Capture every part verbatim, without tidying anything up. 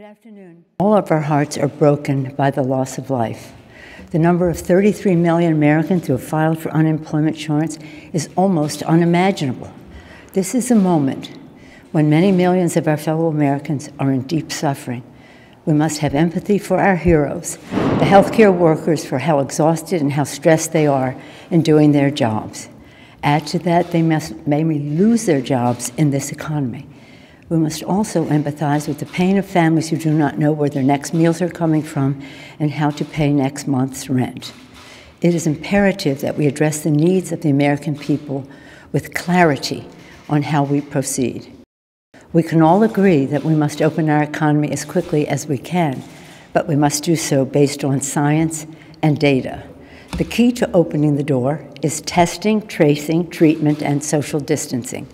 Good afternoon. All of our hearts are broken by the loss of life. The number of thirty-three million Americans who have filed for unemployment insurance is almost unimaginable. This is a moment when many millions of our fellow Americans are in deep suffering. We must have empathy for our heroes, the healthcare workers, for how exhausted and how stressed they are in doing their jobs. Add to that, they must maybe lose their jobs in this economy. We must also empathize with the pain of families who do not know where their next meals are coming from and how to pay next month's rent. It is imperative that we address the needs of the American people with clarity on how we proceed. We can all agree that we must open our economy as quickly as we can, but we must do so based on science and data. The key to opening the door is testing, tracing, treatment, and social distancing.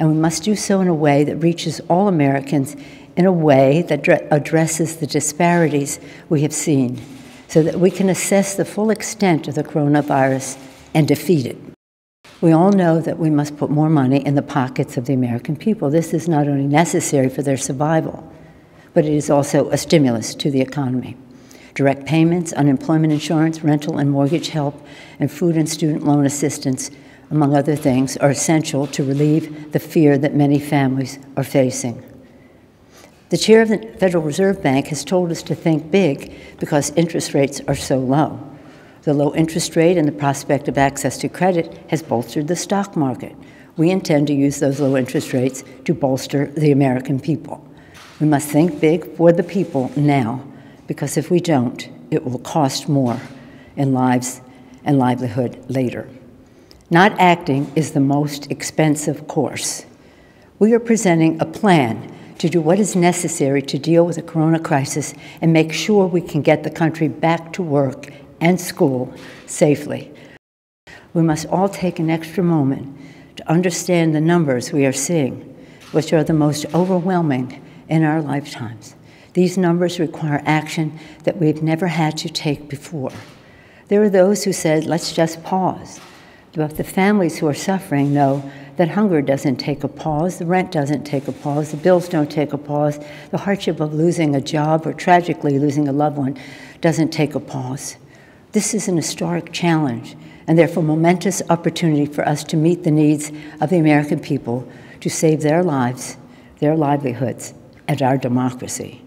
And we must do so in a way that reaches all Americans, in a way that addresses the disparities we have seen, so that we can assess the full extent of the coronavirus and defeat it. We all know that we must put more money in the pockets of the American people. This is not only necessary for their survival, but it is also a stimulus to the economy. Direct payments, unemployment insurance, rental and mortgage help, and food and student loan assistance, among other things, are essential to relieve the fear that many families are facing. The chair of the Federal Reserve Bank has told us to think big because interest rates are so low. The low interest rate and the prospect of access to credit has bolstered the stock market. We intend to use those low interest rates to bolster the American people. We must think big for the people now, because if we don't, it will cost more in lives and livelihood later. Not acting is the most expensive course. We are presenting a plan to do what is necessary to deal with the corona crisis and make sure we can get the country back to work and school safely. We must all take an extra moment to understand the numbers we are seeing, which are the most overwhelming in our lifetimes. These numbers require action that we've never had to take before. There are those who said, let's just pause. But the families who are suffering know that hunger doesn't take a pause, the rent doesn't take a pause, the bills don't take a pause, the hardship of losing a job or tragically losing a loved one doesn't take a pause. This is an historic challenge and therefore momentous opportunity for us to meet the needs of the American people to save their lives, their livelihoods, and our democracy.